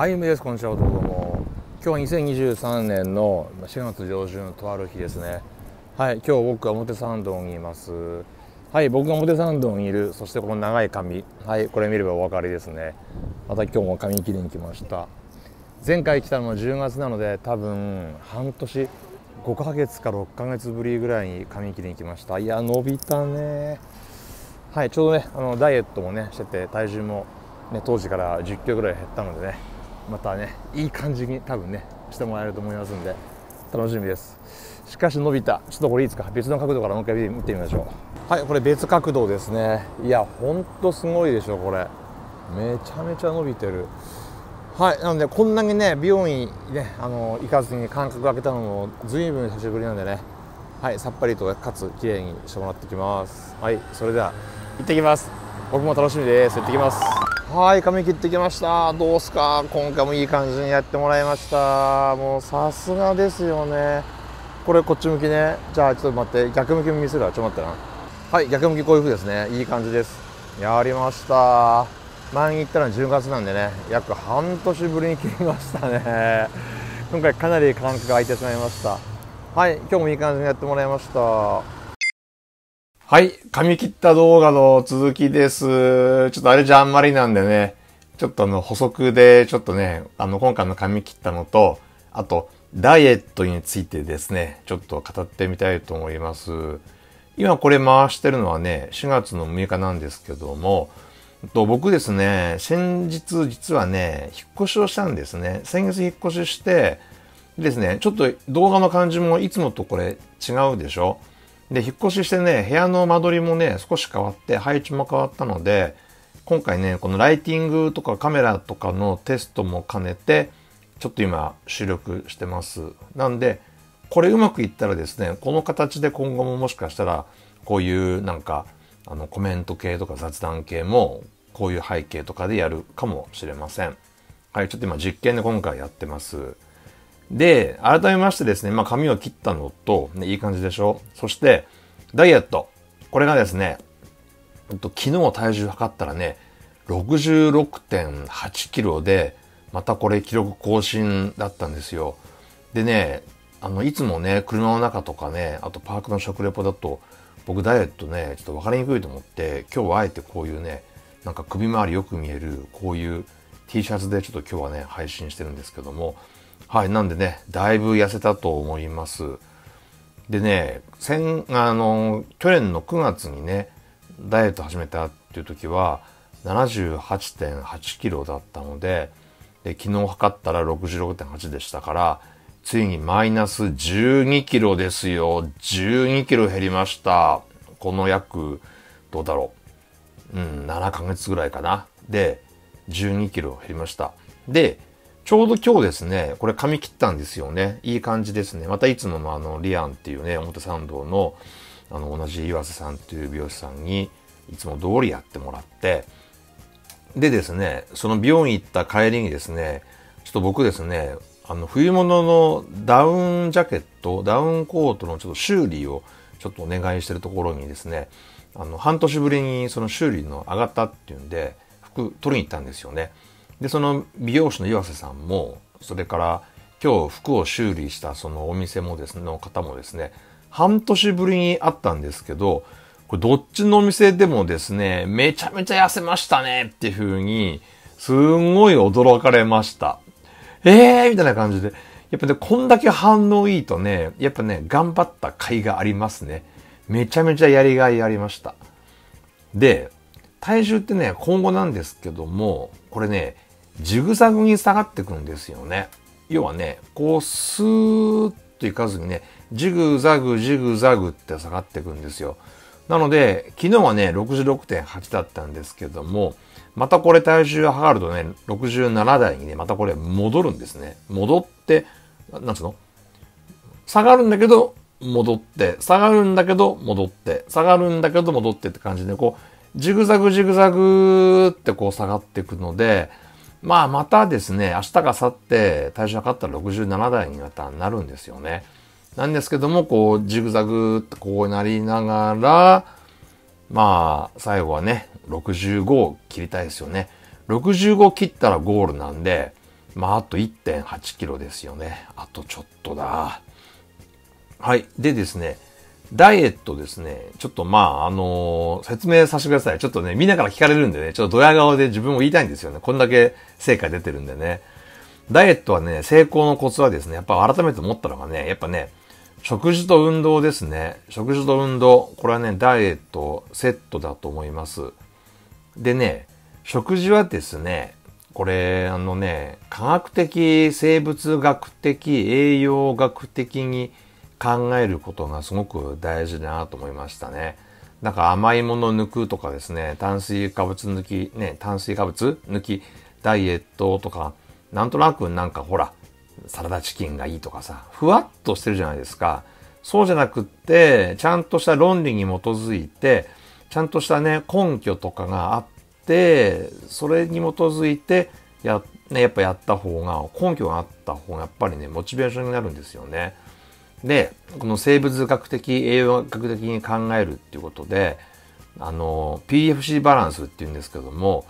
はい、むです。こんにちは。どうも。今日は2023年の4月上旬とある日ですね。はい、今日僕は表参道にいます。はい、僕が表参道にいる。そしてこの長い髪。はい、これ見ればお分かりですね。また今日も髪切りに来ました。前回来たのも10月なので、多分半年、5ヶ月か6ヶ月ぶりぐらいに髪切りに来ました。いや、伸びたね。はい、ちょうどね、ダイエットもね、してて、体重もね、当時から10キロぐらい減ったのでね、またね、いい感じに多分ね、してもらえると思いますんで、楽しみです。しかし伸びた。ちょっとこれいいですか、別の角度からもう一回見てみましょう。はい、これ別角度ですね。いや、ほんとすごいでしょ、これ。めちゃめちゃ伸びてる。はい、なので、こんなにね、美容院ね、行かずに間隔空けたのも、ずいぶん久しぶりなんでね、はい、さっぱりとかつ綺麗にしてもらってきます。はい、それでは、行ってきます。僕も楽しみです。行ってきます。はい、髪切ってきました。どうすか、今回もいい感じにやってもらいました。もうさすがですよね。これこっち向きね。じゃあちょっと待って、逆向き見せるわ。ちょっと待ってな。はい、逆向きこういう風ですね。いい感じです。やりました。前に行ったのは10月なんでね、約半年ぶりに切りましたね。今回かなり間隔が空いてしまいました。はい、今日もいい感じにやってもらいました。はい。髪切った動画の続きです。ちょっとあれじゃあんまりなんでね、ちょっと補足で、ちょっとね、今回の髪切ったのと、あと、ダイエットについてですね、ちょっと語ってみたいと思います。今これ回してるのはね、4月の6日なんですけども、僕ですね、先日実はね、引っ越しをしたんですね。先月引っ越しして、ですね、ちょっと動画の感じもいつもとこれ違うでしょ？で、引っ越ししてね、部屋の間取りもね、少し変わって、配置も変わったので、今回ね、このライティングとかカメラとかのテストも兼ねて、ちょっと今、収録してます。なんで、これうまくいったらですね、この形で今後ももしかしたら、こういうなんか、コメント系とか雑談系も、こういう背景とかでやるかもしれません。はい、ちょっと今、実験で今回やってます。で、改めましてですね、まあ、髪を切ったのと、ね、いい感じでしょ？そして、ダイエット。これがですね、昨日体重測ったらね、66.8 キロで、またこれ記録更新だったんですよ。でね、いつもね、車の中とかね、あとパークの食レポだと、僕ダイエットね、ちょっと分かりにくいと思って、今日はあえてこういうね、なんか首周りよく見える、こういう T シャツでちょっと今日はね、配信してるんですけども、はい。なんでね、だいぶ痩せたと思います。でね、去年の9月にね、ダイエット始めたっていう時は、78.8 キロだったので、で、昨日測ったら 66.8 でしたから、ついにマイナス12キロですよ。12キロ減りました。この約、どうだろう。7ヶ月ぐらいかな。で、12キロ減りました。で、ちょうど今日ですね、これ髪切ったんですよね。いい感じですね。またいつものリアンっていうね、表参道の、同じ岩瀬さんっていう美容師さんに、いつも通りやってもらって、でですね、その美容院行った帰りにですね、ちょっと僕ですね、冬物のダウンジャケット、ダウンコートのちょっと修理をちょっとお願いしてるところにですね、半年ぶりにその修理の上がったっていうんで、服取りに行ったんですよね。で、その美容師の岩瀬さんも、それから今日服を修理したそのお店もですね、の方もですね、半年ぶりに会ったんですけど、これどっちのお店でもですね、めちゃめちゃ痩せましたねっていう風に、すんごい驚かれました。みたいな感じで。やっぱね、こんだけ反応いいとね、やっぱね、頑張った甲斐がありますね。めちゃめちゃやりがいありました。で、体重ってね、今後なんですけども、これね、ジグザグに下がってくんですよね。要はね、こうスーッといかずにね、ジグザグジグザグって下がってくんですよ。なので、昨日はね、66.8 だったんですけども、またこれ体重が測るとね、67台にね、またこれ戻るんですね。戻って、なんつうの？下がるんだけど、戻って、下がるんだけど、戻って、下がるんだけど、戻ってって感じで、こう、ジグザグジグザグってこう下がっていくので、まあまたですね、明日か明後日体重測ったら67台にまたなるんですよね。なんですけども、こう、ジグザグってこうなりながら、まあ、最後はね、65を切りたいですよね。65を切ったらゴールなんで、まあ、あと 1.8 キロですよね。あとちょっとだ。はい。でですね、ダイエットですね、ちょっとまあ、説明させてください。ちょっとね、みんなから聞かれるんでね、ちょっとドヤ顔で自分も言いたいんですよね。こんだけ成果出てるんでね。ダイエットはね、成功のコツはですね、やっぱ改めて思ったのがね、やっぱね、食事と運動ですね。食事と運動。これはね、ダイエットセットだと思います。でね、食事はですね、これね、科学的、生物学的、栄養学的に考えることがすごく大事だなと思いましたね。なんか甘いもの抜くとかですね、炭水化物抜き、ダイエットとか、なんとなくなんかほら、サラダチキンがいいとかさ、ふわっとしてるじゃないですか。そうじゃなくって、ちゃんとした論理に基づいて、ちゃんとしたね、根拠とかがあって、それに基づいてやっった方が、根拠があった方がやっぱりね、モチベーションになるんですよね。で、この生物学的、栄養学的に考えるっていうことで、PFC バランスっていうんですけども、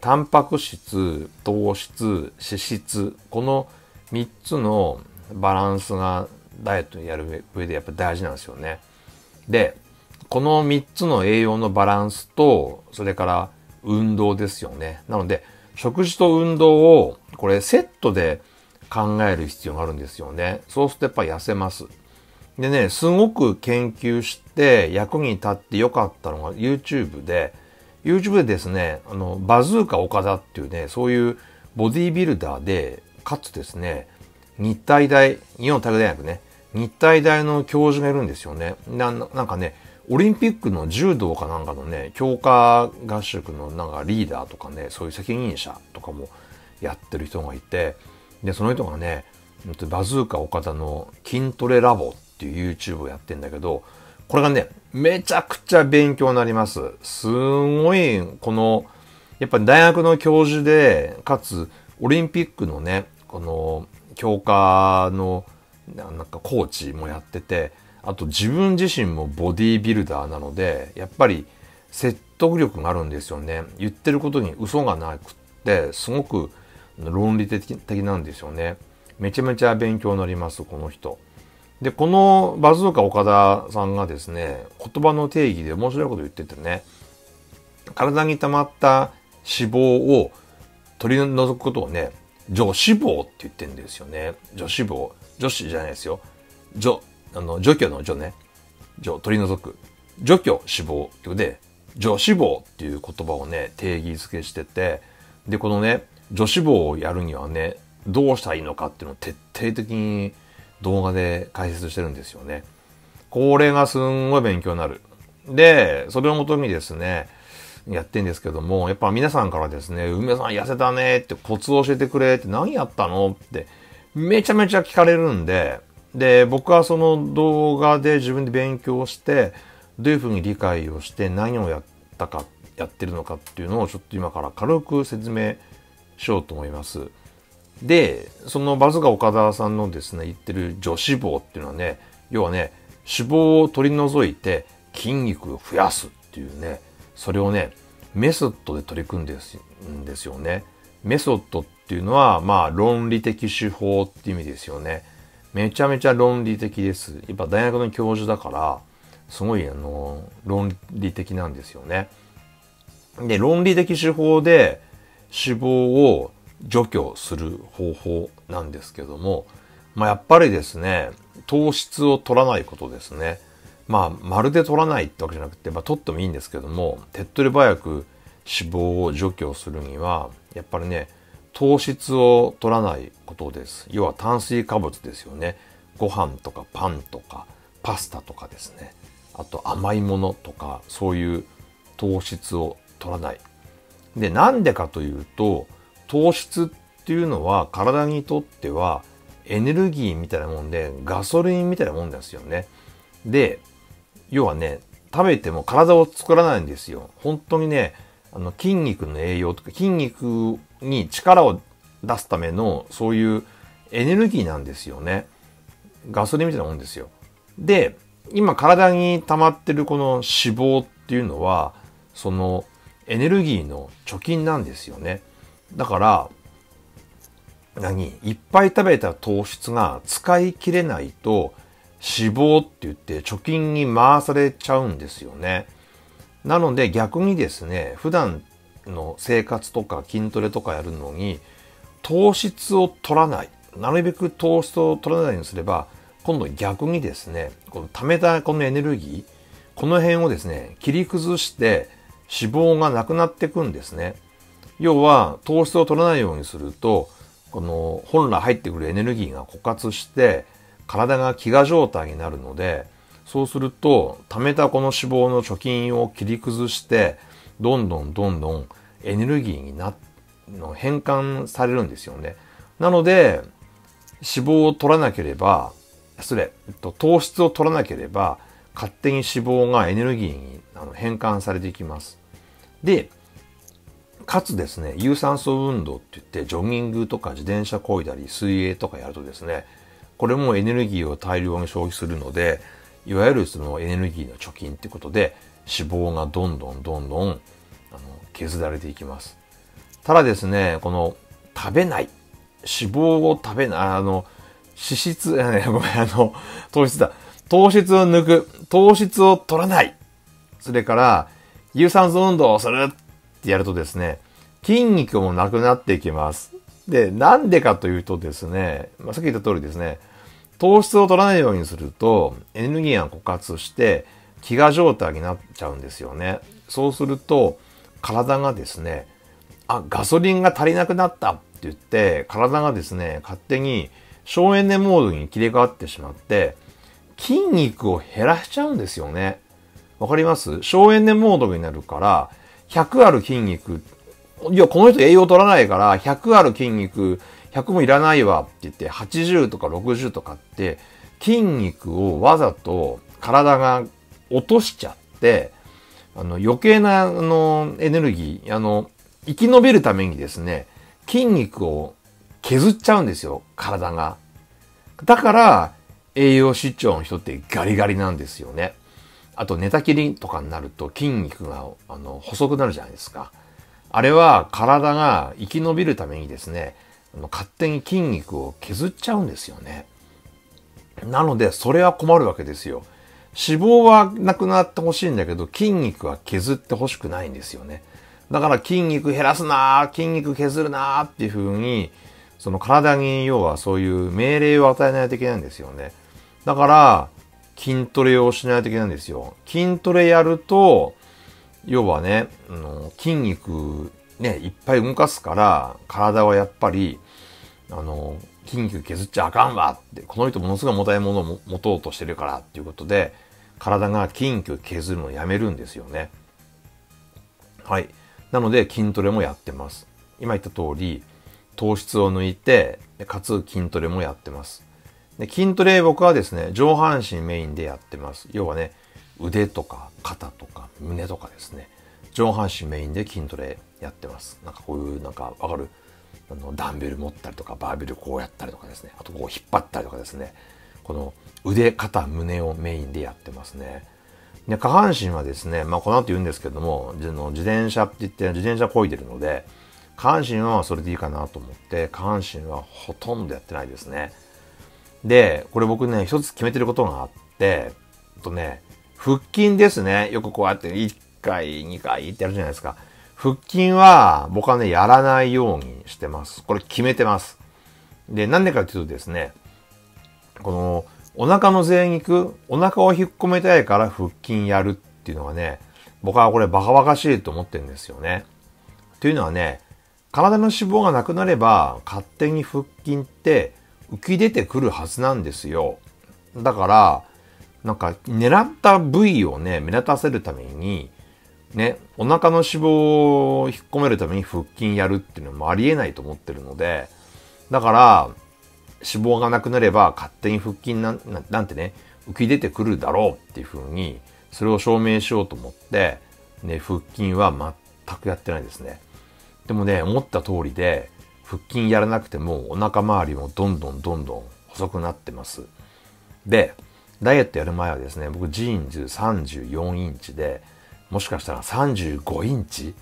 タンパク質、糖質、脂質、この3つのバランスがダイエットにやる上でやっぱ大事なんですよね。で、この3つの栄養のバランスと、それから運動ですよね。なので、食事と運動をこれセットで考える必要があるんですよね。そうするとやっぱ痩せます。でね、すごく研究して役に立って良かったのが YouTube でですね、バズーカ岡田っていうね、そういうボディービルダーで、かつですね、日本体育大学ね、日体大の教授がいるんですよね。なんかね、オリンピックの柔道かなんかのね、強化合宿のなんかリーダーとかね、そういう責任者とかもやってる人がいて、で、その人がね、バズーカ岡田の筋トレラボっていう YouTube をやってんだけど、これがね、めちゃくちゃ勉強になります。すごい、この、やっぱり大学の教授で、かつ、オリンピックのね、この、強化の、なんかコーチもやってて、あと自分自身もボディービルダーなので、やっぱり説得力があるんですよね。言ってることに嘘がなくって、すごく論理的なんですよね。めちゃめちゃ勉強になります、この人。で、このバズーカ岡田さんがですね、言葉の定義で面白いこと言っててね、体に溜まった脂肪を取り除くことをね、女脂肪って言ってるんですよね。女脂肪。女子じゃないですよ。除去の女ね。取り除く。除去脂肪っていうで、女脂肪っていう言葉をね、定義付けしてて、で、このね、女脂肪をやるにはね、どうしたらいいのかっていうのを徹底的に動画で解説してるんですよね。これがすんごい勉強になる。で、それをもとにですね、やってんですけども、やっぱ皆さんからですね、梅さん痩せたねってコツを教えてくれって何やったのってめちゃめちゃ聞かれるんで、で、僕はその動画で自分で勉強して、どういうふうに理解をして何をやってるのかっていうのをちょっと今から軽く説明しようと思います。で、そのバズが岡田さんのですね、言ってる女脂肪っていうのはね、要はね、脂肪を取り除いて筋肉を増やすっていうね、それをね、メソッドで取り組んでるんですよね。メソッドっていうのは、まあ、論理的手法って意味ですよね。めちゃめちゃ論理的です。やっぱ大学の教授だから、すごい、論理的なんですよね。で、論理的手法で脂肪を除去する方法なんですけども、まあやっぱりですね、糖質を取らないことですね。まあまるで取らないってわけじゃなくて、まあ取ってもいいんですけども、手っ取り早く脂肪を除去するには、やっぱりね、糖質を取らないことです。要は炭水化物ですよね。ご飯とかパンとかパスタとかですね。あと甘いものとか、そういう糖質を取らない。で、なんでかというと、糖質っていうのは体にとってはエネルギーみたいなもんでガソリンみたいなもんですよね。で、要はね、食べても体を作らないんですよ。本当にね、筋肉の栄養とか筋肉に力を出すためのそういうエネルギーなんですよね。ガソリンみたいなもんですよ。で、今体に溜まってるこの脂肪っていうのはそのエネルギーの貯金なんですよね。だから、いっぱい食べた糖質が使い切れないと脂肪って言って貯金に回されちゃうんですよね。なので逆にですね、普段の生活とか筋トレとかやるのに糖質を取らない、なるべく糖質を取らないようにすれば、今度逆にですね、この溜めたこのエネルギー、この辺をですね、切り崩して脂肪がなくなっていくんですね。要は糖質を取らないようにすると、この本来入ってくるエネルギーが枯渇して体が飢餓状態になるので、そうすると溜めたこの脂肪の貯金を切り崩してどんどんエネルギーに変換されるんですよね。なので脂肪を取らなければ、糖質を取らなければ勝手に脂肪がエネルギーに変換されていきます。で、かつですね、有酸素運動って言ってジョギングとか自転車こいだり水泳とかやるとですね、これもエネルギーを大量に消費するので、いわゆるそのエネルギーの貯金ってことで脂肪がどんどん削られていきます。ただですね、この食べない、脂肪を食べない、糖質を抜く、糖質を取らない、それから有酸素運動をするってやるとですね、筋肉もなくなっていきます。で、なんでかというとですね、さっき言った通りですね、糖質を取らないようにするとエネルギーが枯渇して飢餓状態になっちゃうんですよね。そうすると体がですね、あ、ガソリンが足りなくなったって言って体がですね、勝手に省エネモードに切り替わってしまって、筋肉を減らしちゃうんですよね。わかります？省エネモードになるから、100ある筋肉、いや、この人栄養取らないから、100ある筋肉、100もいらないわって言って、80とか60とかって、筋肉をわざと体が落としちゃって、余計な、エネルギー、生き延びるためにですね、筋肉を削っちゃうんですよ、体が。だから、栄養失調の人ってガリガリなんですよね。あと寝たきりとかになると筋肉が細くなるじゃないですか。あれは体が生き延びるためにですね、勝手に筋肉を削っちゃうんですよね。なのでそれは困るわけですよ。脂肪はなくなってほしいんだけど筋肉は削ってほしくないんですよね。だから筋肉減らすなー、筋肉削るなーっていう風にその体に要はそういう命令を与えないといけないんですよね。だから、筋トレをしないといけないんですよ。筋トレやると、要はね、筋肉ね、いっぱい動かすから、体はやっぱり、筋肉削っちゃあかんわって、この人ものすごい重たいものを持とうとしてるからっていうことで、体が筋肉削るのをやめるんですよね。はい。なので、筋トレもやってます。今言った通り、糖質を抜いて、かつ筋トレもやってます。で、筋トレ僕はですね、上半身メインでやってます。要はね、腕とか肩とか胸とかですね、上半身メインで筋トレやってます。なんかこういう、なんかわかる、ダンベル持ったりとか、バーベルこうやったりとかですね、あとこう引っ張ったりとかですね、この腕、肩、胸をメインでやってますね。で、下半身はですね、まあこの後言うんですけども、自転車って言って、自転車漕いでるので、下半身はそれでいいかなと思って、下半身はほとんどやってないですね。で、これ僕ね、一つ決めてることがあって、腹筋ですね。よくこうやって1回、2回ってやるじゃないですか。腹筋は僕はね、やらないようにしてます。これ決めてます。で、なんでかっていうとですね、このお腹の贅肉、お腹を引っ込めたいから腹筋やるっていうのがね、僕はこれバカバカしいと思ってるんですよね。というのはね、体の脂肪がなくなれば勝手に腹筋って浮き出てくるはずなんですよ。だから、なんか狙った部位をね、目立たせるために、ね、お腹の脂肪を引っ込めるために腹筋やるっていうのもありえないと思ってるので、だから、脂肪がなくなれば勝手に腹筋なんてね、浮き出てくるだろうっていうふうに、それを証明しようと思って、ね、腹筋は全くやってないですね。でもね、思った通りで、腹筋やらなくてもお腹周りもどんどん細くなってます。で、ダイエットやる前はですね、僕ジーンズ34インチで、もしかしたら35インチ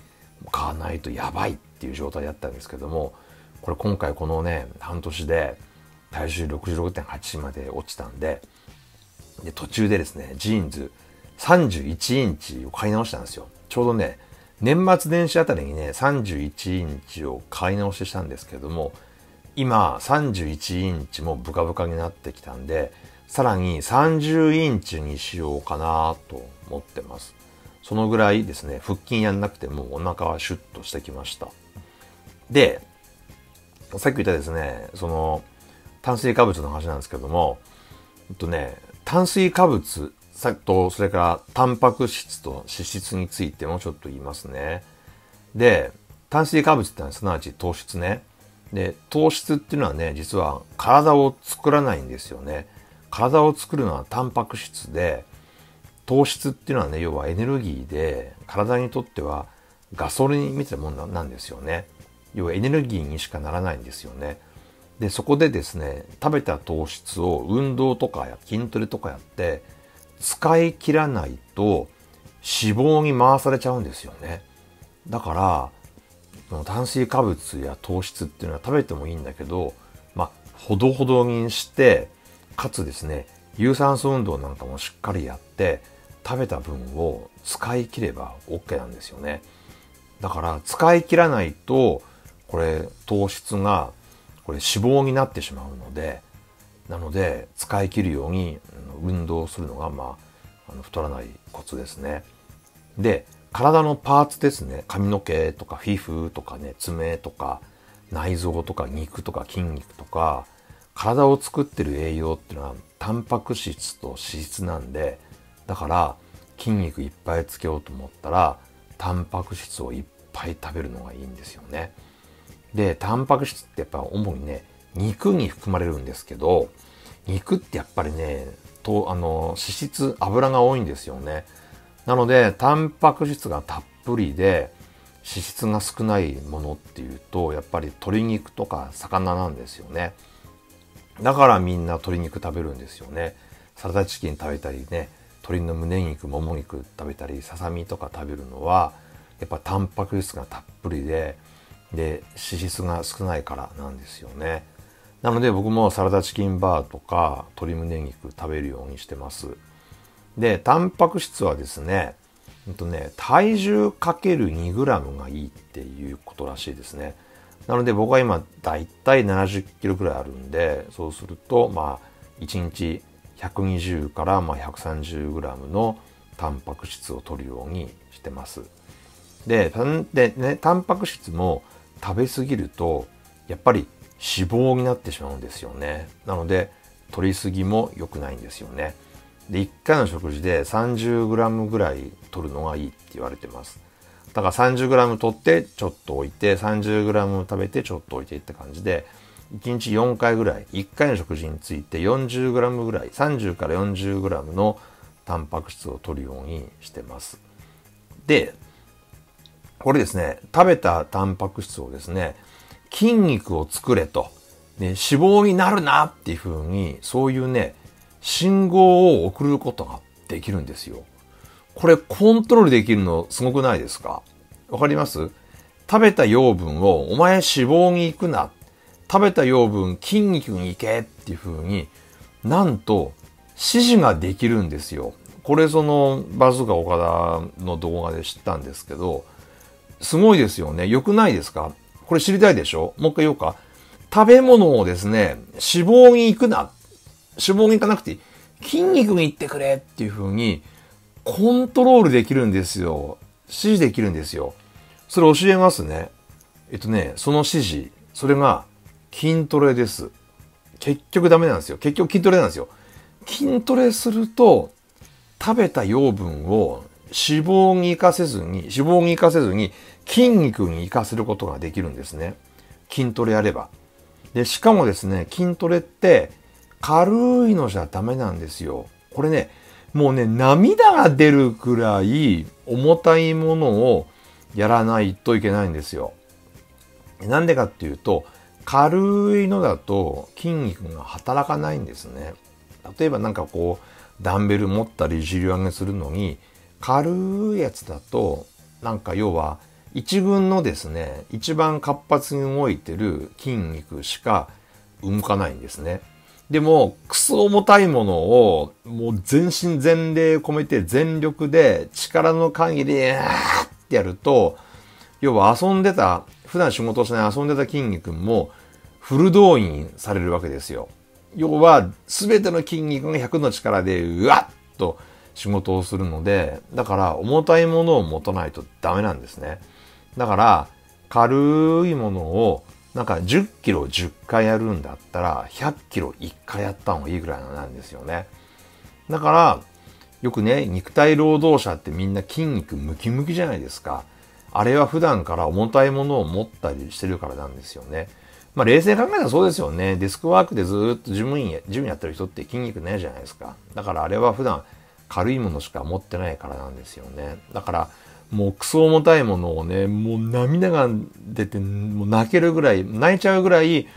買わないとやばいっていう状態だったんですけども、これ今回このね半年で体重 66.8 まで落ちたんで、途中でですねジーンズ31インチを買い直したんですよ。ちょうどね年末年始あたりにね31インチを買い直ししたんですけれども、今31インチもブカブカになってきたんで、さらに30インチにしようかなと思ってます。そのぐらいですね腹筋やんなくてもお腹はシュッとしてきました。でさっき言ったですねその炭水化物の話なんですけども、炭水化物とそれからタンパク質と脂質についてもちょっと言いますね。で炭水化物ってのはすなわち糖質ね。で糖質っていうのはね実は体を作らないんですよね。体を作るのはタンパク質で、糖質っていうのはね要はエネルギーで体にとってはガソリンみたいなものなんですよね。要はエネルギーにしかならないんですよね。でそこでですね食べた糖質を運動とかや筋トレとかやって使い切らないと脂肪に回されちゃうんですよね。だから炭水化物や糖質っていうのは食べてもいいんだけど、ほどほどにして、かつですね有酸素運動なんかもしっかりやって食べた分を使い切れば OK なんですよね。だから使い切らないとこれ糖質が脂肪になってしまうので、使い切るように運動するのが、太らないコツですね。で体のパーツですね、髪の毛とか皮膚とかね、爪とか内臓とか肉とか筋肉とか、体を作ってる栄養っていうのはタンパク質と脂質なんで、だから筋肉いっぱいつけようと思ったらタンパク質をいっぱい食べるのがいいんですよね。でタンパク質ってやっぱ主にね肉に含まれるんですけど、肉ってやっぱりね脂質、油が多いんですよね。なのでタンパク質がたっぷりで脂質が少ないものっていうとやっぱり鶏肉とか魚なんですよね。だからみんな鶏肉食べるんですよね。サラダチキン食べたりね、鶏の胸肉、もも肉食べたり、ささみとか食べるのはやっぱタンパク質がたっぷりで脂質が少ないからなんですよね。なので僕もサラダチキンバーとか鶏胸肉食べるようにしてます。で、タンパク質はですね、体重×2g がいいっていうことらしいですね。なので僕は今だいたい70キロぐらいあるんで、そうすると1日120から130g のタンパク質を摂るようにしてます。で、タンパク質も食べ過ぎるとやっぱり脂肪になってしまうんですよね。なので摂りすぎも良くないんですよね。で1回の食事で 30g ぐらい摂るのがいいって言われてます。だから 30g 摂ってちょっと置いて 30g 食べてちょっと置いてって感じで、1日4回ぐらい、1回の食事について 40g ぐらい、30から 40g のタンパク質を摂るようにしてます。でこれですね、食べたタンパク質をですね筋肉を作れと、脂肪になるなっていう風に、そういうね信号を送ることができるんですよ。これコントロールできるのすごくないですか？わかります？食べた養分をお前脂肪に行くな、食べた養分筋肉に行けっていう風に、なんと指示ができるんですよ。これバズーカ岡田の動画で知ったんですけど、すごいですよね。良くないですか？これ知りたいでしょ？もう一回言おうか。食べ物をですね、脂肪に行くな。脂肪に行かなくていい。筋肉に行ってくれっていう風に、コントロールできるんですよ。指示できるんですよ。それ教えますね。その指示。それが筋トレです。結局ダメなんですよ。結局筋トレなんですよ。筋トレすると、食べた養分を脂肪に活かせずに筋肉に活かせることができるんですね。筋トレやれば。で、しかもですね、筋トレって軽いのじゃダメなんですよ。これね、もうね、涙が出るくらい重たいものをやらないといけないんですよ。なんでかっていうと、軽いのだと筋肉が働かないんですね。例えばダンベル持ったり重量上げするのに、軽いやつだと要は一軍のですね、一番活発に動いてる筋肉しか動かないんですね。でも、クソ重たいものを、もう全身全霊込めて全力で力の限り、ってやると、要は遊んでた、普段仕事をしない遊んでた筋肉もフル動員されるわけですよ。要は、すべての筋肉が100の力で、うわっと仕事をするので、だから重たいものを持たないとダメなんですね。だから、軽いものを、なんか10キロ10回やるんだったら、100キロ1回やった方がいいぐらいなんですよね。だから、よくね、肉体労働者ってみんな筋肉ムキムキじゃないですか。あれは普段から重たいものを持ったりしてるからなんですよね。まあ冷静に考えたらそうですよね。デスクワークでずっと事務員やってる人って筋肉ないじゃないですか。だからあれは普段軽いものしか持ってないからなんですよね。だからもうクソ重たいものをね、もう涙が出て、もう泣けるぐらい、泣いちゃうぐらい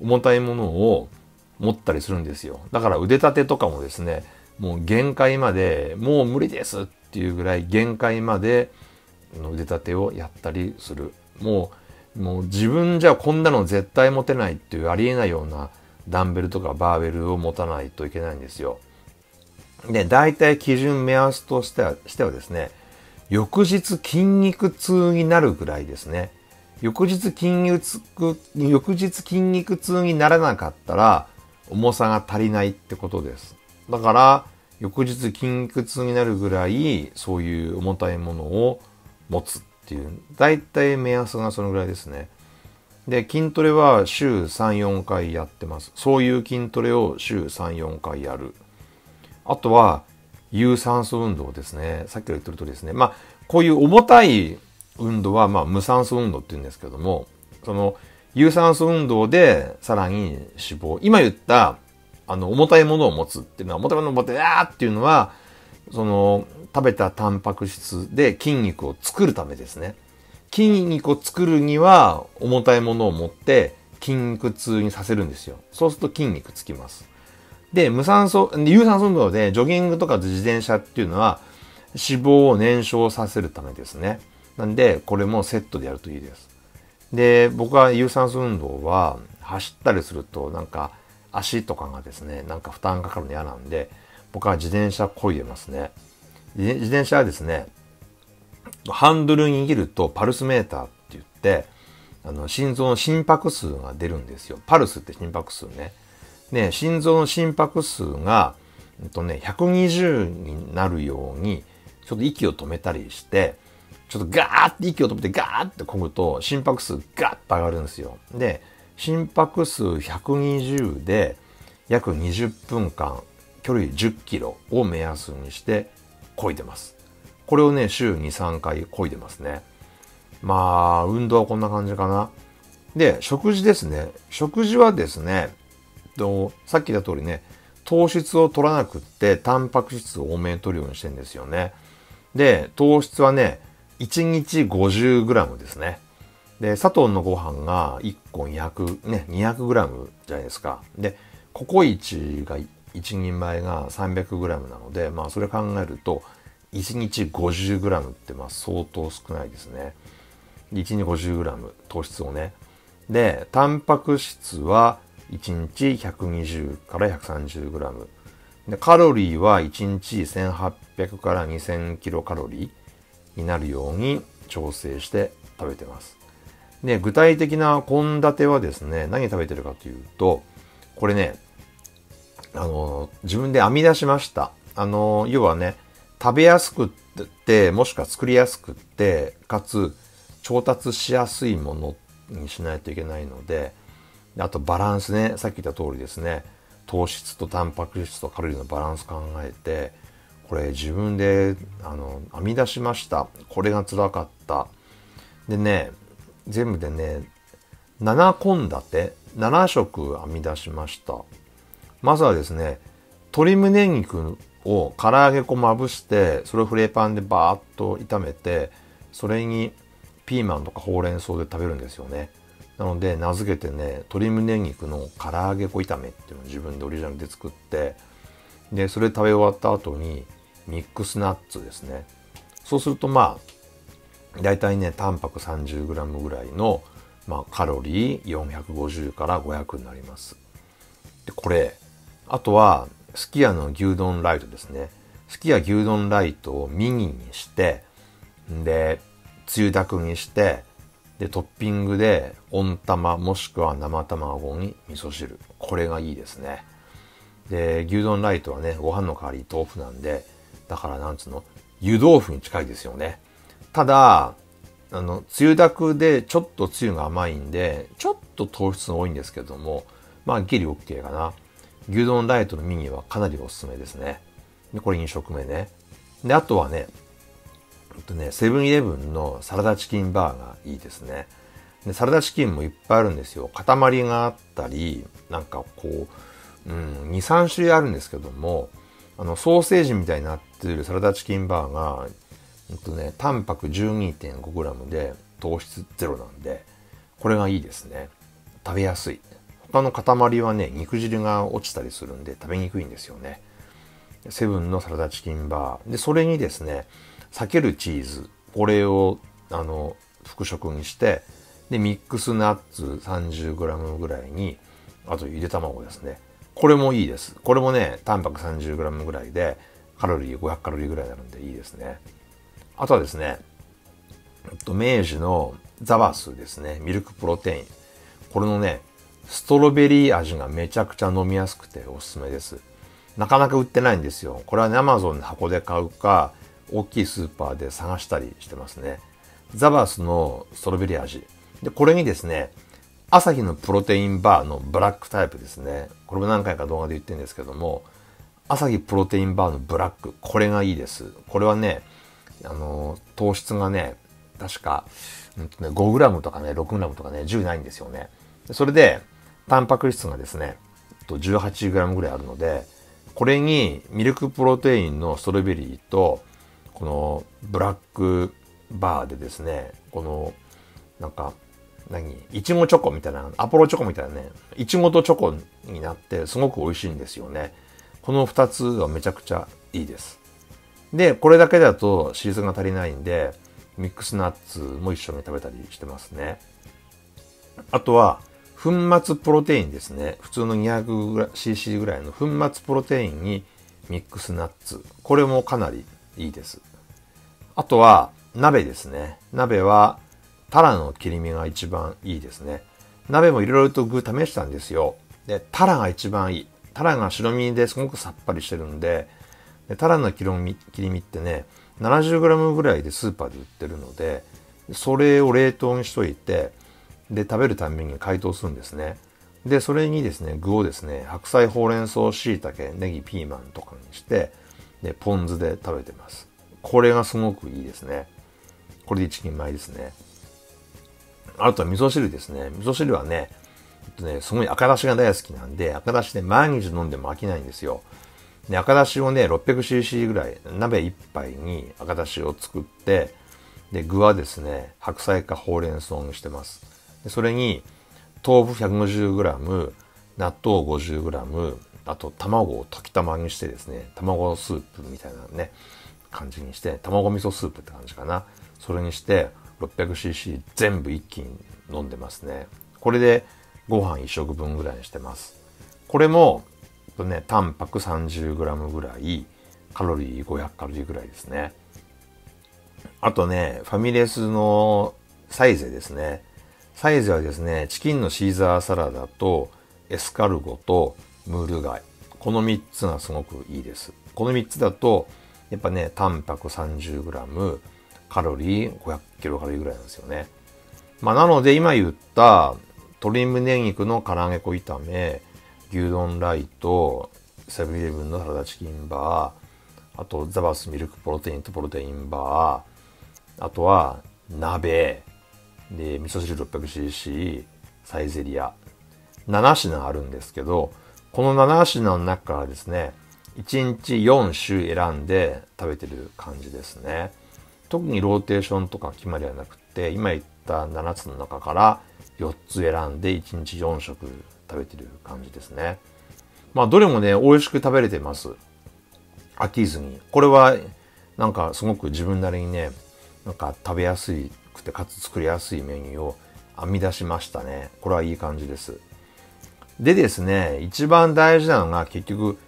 重たいものを持ったりするんですよ。だから腕立てとかもですね、もう限界まで、もう無理ですっていうぐらい限界までの腕立てをやったりする。もう自分じゃこんなの絶対持てないっていうありえないようなダンベルとかバーベルを持たないといけないんですよ。で、大体基準目安としてはですね、翌日筋肉痛になるぐらいですね。翌日筋肉痛にならなかったら重さが足りないってことです。だから、翌日筋肉痛になるぐらい、そういう重たいものを持つっていう、だいたい目安がそのぐらいですね。で、筋トレは週3、4回やってます。そういう筋トレを週3、4回やる。あとは、有酸素運動ですね。さっきから言ってる通りですね。まあ、こういう重たい運動は、まあ、無酸素運動って言うんですけども、その、有酸素運動で、さらに脂肪。今言った、重たいものを持つっていうのは、重たいものを持って、あーっていうのは、その、食べたタンパク質で筋肉を作るためですね。筋肉を作るには、重たいものを持って、筋肉痛にさせるんですよ。そうすると筋肉つきます。で、有酸素運動で、ジョギングとか自転車っていうのは、脂肪を燃焼させるためですね。なんで、これもセットでやるといいです。で、僕は有酸素運動は、走ったりすると、なんか、足とかがですね、なんか負担かかるの嫌なんで、僕は自転車漕いでますね。自転車はですね、ハンドル握るとパルスメーターって言って、心臓の心拍数が出るんですよ。パルスって心拍数ね。ね、心臓の心拍数が、120になるように、ちょっと息を止めたりして、ちょっとガーって息を止めてガーって漕ぐと、心拍数ガーッと上がるんですよ。で、心拍数120で約20分間、距離10キロを目安にして漕いでます。これをね、週2、3回漕いでますね。まあ、運動はこんな感じかな。で、食事ですね。食事はですね、さっき言った通りね、糖質を取らなくって、タンパク質を多めに取るようにしてるんですよね。で、糖質はね、1日 50g ですね。で、サトンのご飯が1個200、ね、200g じゃないですか。で、ココイチが1人前が 300g なので、まあそれ考えると、1日 50g ってまあ相当少ないですね。1日 50g 糖質をね。で、タンパク質は1日120から 130g。で、カロリーは1日1800から2000キロカロリーになるように調整して食べてます。で、具体的な献立はですね、何食べてるかというと、これね、自分で編み出しました。要はね、食べやすくって、もしくは作りやすくって、かつ、調達しやすいものにしないといけないので、あとバランスね、さっき言った通りですね、糖質とタンパク質とカロリーのバランス考えて、これ自分で、編み出しました。これが辛かった。でね、全部でね、7献立、7食編み出しました。まずはですね、鶏胸肉を唐揚げ粉まぶして、それをフライパンでバーッと炒めて、それにピーマンとかほうれん草で食べるんですよね。なので、名付けてね、鶏胸肉の唐揚げ粉炒めっていうのを自分でオリジナルで作って、で、それ食べ終わった後にミックスナッツですね。そうするとまあ、だいたいね、タンパク 30g ぐらいの、まあ、カロリー450から500になります。で、これ、あとは、すき家の牛丼ライトですね。すき家牛丼ライトをミニにして、で、つゆだくにして、で、トッピングで温玉もしくは生卵に味噌汁。これがいいですね。で、牛丼ライトはね、ご飯の代わり豆腐なんで、だからなんつうの、湯豆腐に近いですよね。ただ、つゆだくでちょっとつゆが甘いんで、ちょっと糖質が多いんですけども、まあ、ギリ OK かな。牛丼ライトのミニはかなりおすすめですね。で、これ2食目ね。で、あとはね、セブンイレブンのサラダチキンバーがいいですね。で、サラダチキンもいっぱいあるんですよ。塊があったり、なんかこう、2、3種類あるんですけども、ソーセージみたいになってるサラダチキンバーが、タンパク 12.5g で糖質ゼロなんで、これがいいですね。食べやすい。他の塊はね、肉汁が落ちたりするんで食べにくいんですよね。セブンのサラダチキンバー。で、それにですね、裂けるチーズ、これを副食にして、でミックスナッツ 30g ぐらいに、あとゆで卵ですね。これもいいです。これもね、タンパク 30g ぐらいでカロリー500カロリーぐらいになるんでいいですね。あとはですね、明治のザバスですね、ミルクプロテイン、これのねストロベリー味がめちゃくちゃ飲みやすくておすすめです。なかなか売ってないんですよ。これはね、Amazon の箱で買うか、大きいスーパーで探したりしてますね。ザバスのストロベリー味。で、これにですね、アサヒのプロテインバーのブラックタイプですね。これも何回か動画で言ってるんですけども、アサヒプロテインバーのブラック。これがいいです。これはね、糖質がね、確か、5g とかね、6g とかね、10ないんですよね。それで、タンパク質がですね、18g ぐらいあるので、これにミルクプロテインのストロベリーと、このブラックバーでですね、このなんかいちごチョコみたいな、アポロチョコみたいなね、いちごとチョコになってすごく美味しいんですよね。この2つはめちゃくちゃいいです。で、これだけだとシーズンが足りないんで、ミックスナッツも一緒に食べたりしてますね。あとは粉末プロテインですね。普通の 200cc ぐらいの粉末プロテインにミックスナッツ、これもかなりいいです。あとは鍋ですね。鍋はタラの切り身が一番いいですね。鍋もいろいろと具試したんですよ。で、タラが一番いい。タラが白身ですごくさっぱりしてるんで、タラの切り身ってね、70g ぐらいでスーパーで売ってるので、それを冷凍にしといて、で、食べるために解凍するんですね。で、それにですね、具をですね、白菜、ほうれん草、椎茸、ネギ、ピーマンとかにして、で、ポン酢で食べてます。これがすごくいいですね。これで一人前ですね。あとは味噌汁ですね。味噌汁はね、すごい赤だしが大好きなんで、赤だしで毎日飲んでも飽きないんですよ。で、赤だしをね、600cc ぐらい、鍋1杯に赤だしを作って、で、具はですね、白菜かほうれん草にしてます。で、それに、豆腐 150g、納豆 50g、あと卵を溶き卵にしてですね、卵スープみたいなね、感じにして、卵味噌スープって感じかな。それにして、600cc 全部一気に飲んでますね。これでご飯1食分ぐらいにしてます。これも、タンパク 30g ぐらい、カロリー500カロリーぐらいですね。あとね、ファミレスのサイゼですね。サイゼはですね、チキンのシーザーサラダと、エスカルゴと、ムール貝。この3つがすごくいいです。この3つだと、やっぱね、タンパク 30g、カロリー500キロカロリーぐらいなんですよね。まあ、なので今言った、鶏胸肉の唐揚げ粉炒め、牛丼ライト、セブンイレブンのサラダチキンバー、あとザバスミルクプロテインとプロテインバー、あとは鍋、で、味噌汁 600cc、サイゼリア。7品あるんですけど、この7品の中からですね、1日4種選んで食べてる感じですね。特にローテーションとか決まりはなくて、今言った7つの中から4つ選んで1日4食食べてる感じですね。まあ、どれもね、美味しく食べれてます。飽きずに。これは、なんかすごく自分なりにね、なんか食べやすくてかつ作りやすいメニューを編み出しましたね。これはいい感じです。でですね、一番大事なのが結局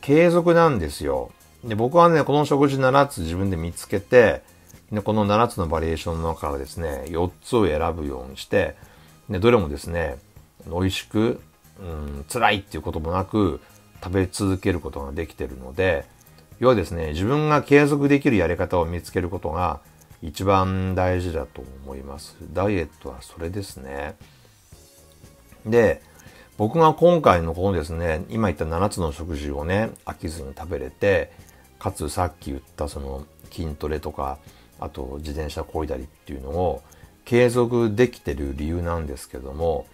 継続なんですよ。で、僕はね、この食事7つ自分で見つけて、でこの7つのバリエーションの中からですね、4つを選ぶようにして、でどれもですね、美味しく、辛いっていうこともなく食べ続けることができてるので、要はですね、自分が継続できるやり方を見つけることが一番大事だと思います。ダイエットはそれですね。で、僕が今回のこのですね、今言った7つの食事をね、飽きずに食べれて、かつさっき言ったその筋トレとか、あと自転車こいだりっていうのを継続できてる理由なんですけども、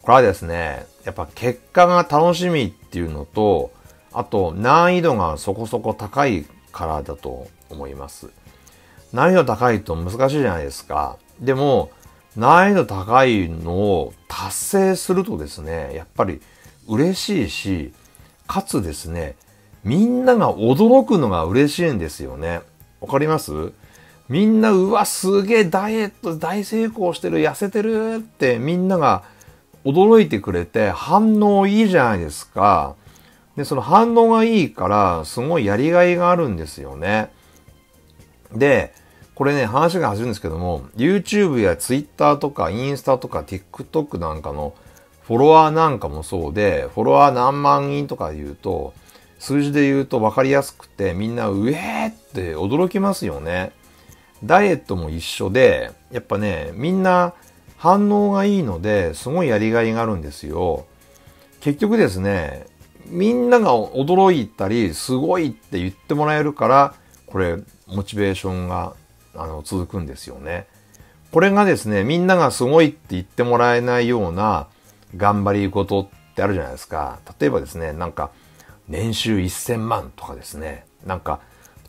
これはですね、やっぱ結果が楽しみっていうのと、あと難易度がそこそこ高いからだと思います。難易度高いと難しいじゃないですか。でも、難易度高いのを達成するとですね、やっぱり嬉しいし、かつですね、みんなが驚くのが嬉しいんですよね。わかります？みんな、うわ、すげえダイエット大成功してる、痩せてるってみんなが驚いてくれて反応いいじゃないですか。で、その反応がいいから、すごいやりがいがあるんですよね。で、これね、話が始まるんですけども、YouTube や Twitter とかインスタとか TikTok なんかのフォロワーなんかもそうで、フォロワー何万人とか言うと、数字で言うと分かりやすくて、みんな、うえーって驚きますよね。ダイエットも一緒で、やっぱね、みんな反応がいいので、すごいやりがいがあるんですよ。結局ですね、みんなが驚いたり、すごいって言ってもらえるから、これ、モチベーションが続くんですよね。これがですね、みんながすごいって言ってもらえないような頑張り事ってあるじゃないですか。例えばですね、なんか、年収1000万とかですね、なんか、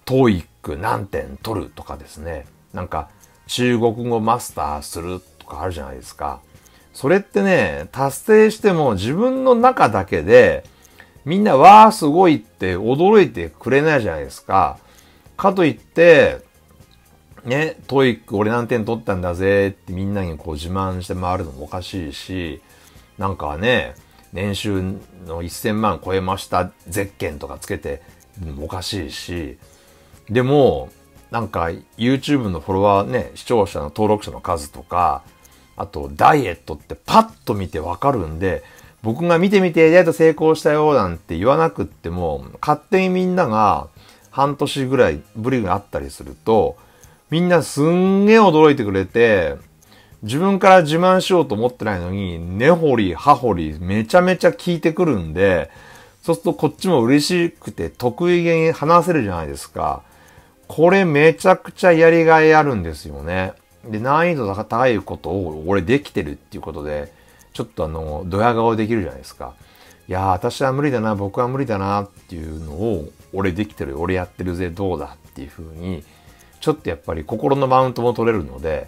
TOEIC何点取るとかですね、なんか、中国語マスターするとかあるじゃないですか。それってね、達成しても自分の中だけで、みんな、わーすごいって驚いてくれないじゃないですか。かといって、ね、TOEIC俺何点取ったんだぜってみんなにこう自慢して回るのもおかしいし、なんかね、年収の1000万超えましたゼッケンとかつけてもおかしいし、でも、なんか YouTube のフォロワーね、視聴者の登録者の数とか、あとダイエットってパッと見てわかるんで、僕が見てみて、ダイエット成功したよなんて言わなくっても、勝手にみんなが半年ぐらいぶりがあったりすると、みんなすんげえ驚いてくれて、自分から自慢しようと思ってないのに、根掘り葉掘りめちゃめちゃ聞いてくるんで、そうするとこっちも嬉しくて得意げに話せるじゃないですか。これめちゃくちゃやりがいあるんですよね。で、難易度が高いことを俺できてるっていうことで、ちょっとドヤ顔できるじゃないですか。いやー、私は無理だな、僕は無理だなっていうのを、俺できてる、俺やってるぜ、どうだっていう風に、ちょっとやっぱり心のマウントも取れるので、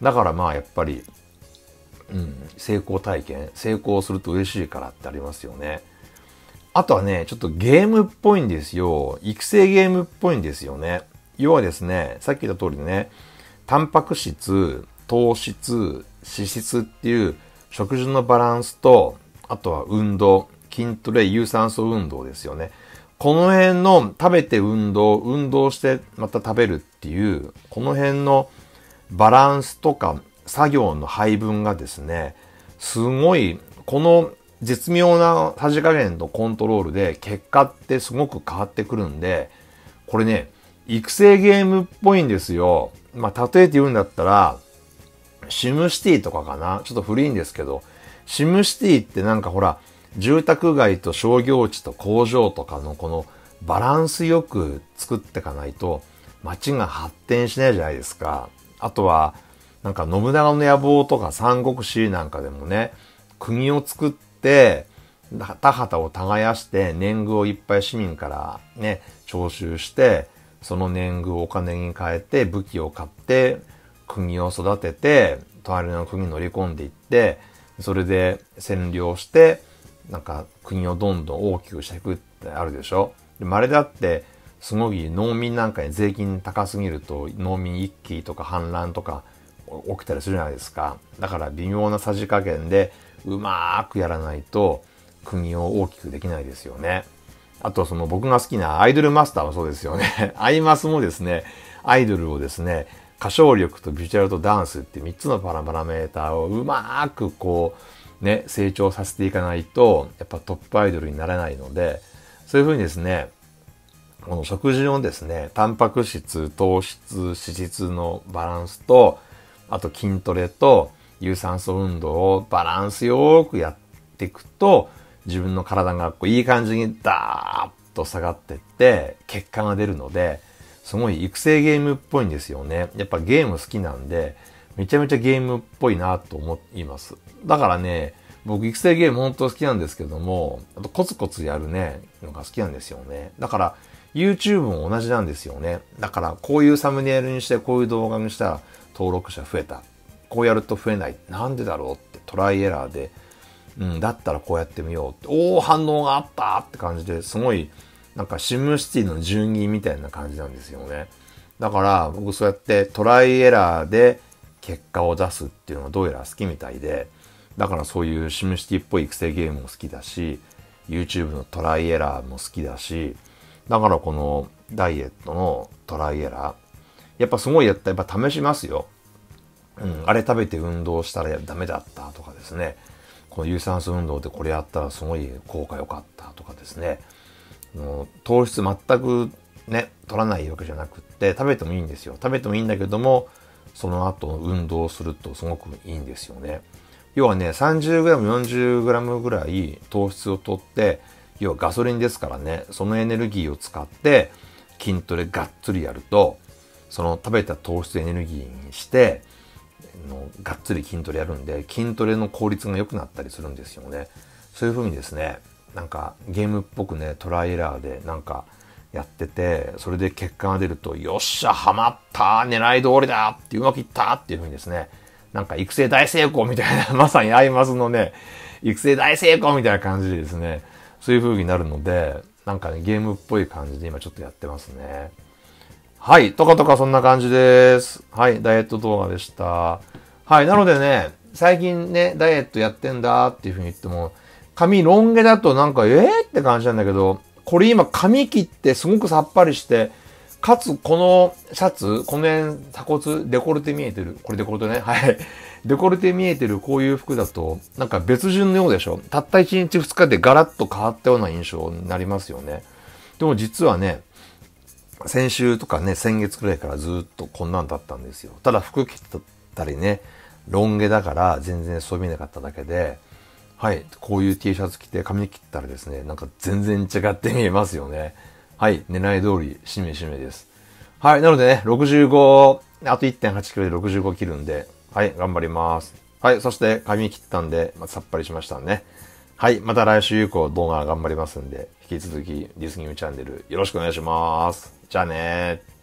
だからまあやっぱり、成功体験、成功すると嬉しいからってありますよね。あとはね、ちょっとゲームっぽいんですよ。育成ゲームっぽいんですよね。要はですね、さっき言った通りね、タンパク質、糖質、脂質っていう、食事のバランスと、あとは運動、筋トレ、有酸素運動ですよね。この辺の食べて運動、運動してまた食べるっていう、この辺のバランスとか作業の配分がですね、すごい、この絶妙なさじ加減とコントロールで結果ってすごく変わってくるんで、これね、育成ゲームっぽいんですよ。まあ、例えて言うんだったら、シムシティとかかな？ちょっと古いんですけど、シムシティってなんかほら、住宅街と商業地と工場とかのこのバランスよく作っていかないと街が発展しないじゃないですか。あとは、なんか信長の野望とか三国志なんかでもね、国を作って、田畑を耕して年貢をいっぱい市民からね、徴収して、その年貢をお金に変えて武器を買って、国を育てて、隣の国に乗り込んでいって、それで占領して、なんか国をどんどん大きくしていくってあるでしょ。で、まれだって、すごい農民なんかに税金高すぎると農民一揆とか反乱とか起きたりするじゃないですか。だから微妙なさじ加減でうまーくやらないと国を大きくできないですよね。あとその僕が好きなアイドルマスターもそうですよね。アイマスもですね、アイドルをですね、歌唱力とビジュアルとダンスって3つのパラメーターをうまーくこうね、成長させていかないとやっぱトップアイドルになれないので、そういうふうにですね、この食事のですね、タンパク質、糖質、脂質のバランスと、あと筋トレと有酸素運動をバランスよーくやっていくと、自分の体がこういい感じにダーッと下がってって結果が出るので、すごい育成ゲームっぽいんですよね。やっぱゲーム好きなんで、めちゃめちゃゲームっぽいなと思います。だからね、僕育成ゲーム本当好きなんですけども、あとコツコツやるね、のが好きなんですよね。だから YouTube も同じなんですよね。だからこういうサムネイルにして、こういう動画にしたら登録者増えた。こうやると増えない。なんでだろうってトライエラーで、だったらこうやってみようって、おー反応があったって感じで、すごいなんかシムシティの住人みたいな感じなんですよね。だから僕そうやってトライエラーで結果を出すっていうのがどうやら好きみたいで、だからそういうシムシティっぽい育成ゲームも好きだし、YouTube のトライエラーも好きだし、だからこのダイエットのトライエラー、やっぱすごいやっぱ試しますよ。あれ食べて運動したらダメだったとかですね。この有酸素運動でこれやったらすごい効果良かったとかですね。糖質全くね、取らないわけじゃなくって、食べてもいいんですよ。食べてもいいんだけども、その後運動するとすごくいいんですよね。要はね、30g、40g ぐらい糖質を取って、要はガソリンですからね、そのエネルギーを使って筋トレがっつりやると、その食べた糖質エネルギーにして、がっつり筋トレやるんで、筋トレの効率が良くなったりするんですよね。そういう風にですね、なんかゲームっぽくね、トライエラーでなんかやってて、それで結果が出ると、よっしゃ、ハマった狙い通りだって、うまくいったっていう風にですね、なんか育成大成功みたいな、まさにアイマスのね、育成大成功みたいな感じでですね、そういう風になるので、なんかね、ゲームっぽい感じで今ちょっとやってますね。はい。とかとかそんな感じです。はい。ダイエット動画でした。はい。なのでね、最近ね、ダイエットやってんだっていうふうに言っても、髪ロン毛だとなんか、って感じなんだけど、これ今髪切ってすごくさっぱりして、かつこのシャツ、この辺鎖骨、デコルテ見えてる。これデコルテね。はい。デコルテ見えてるこういう服だと、なんか別人のようでしょ。たった1日2日でガラッと変わったような印象になりますよね。でも実はね、先週とかね、先月くらいからずっとこんなんだったんですよ。ただ服着てたりね、ロン毛だから全然そう見えなかっただけで、はい、こういう T シャツ着て髪切ったらですね、なんか全然違って見えますよね。はい、狙い通り、しめしめです。はい、なのでね、65、あと 1.8 キロで65切るんで、はい、頑張ります。はい、そして髪切ったんで、まあ、さっぱりしましたね。はい、また来週以降動画頑張りますんで、引き続きディスニューチャンネルよろしくお願いします。じゃあねー。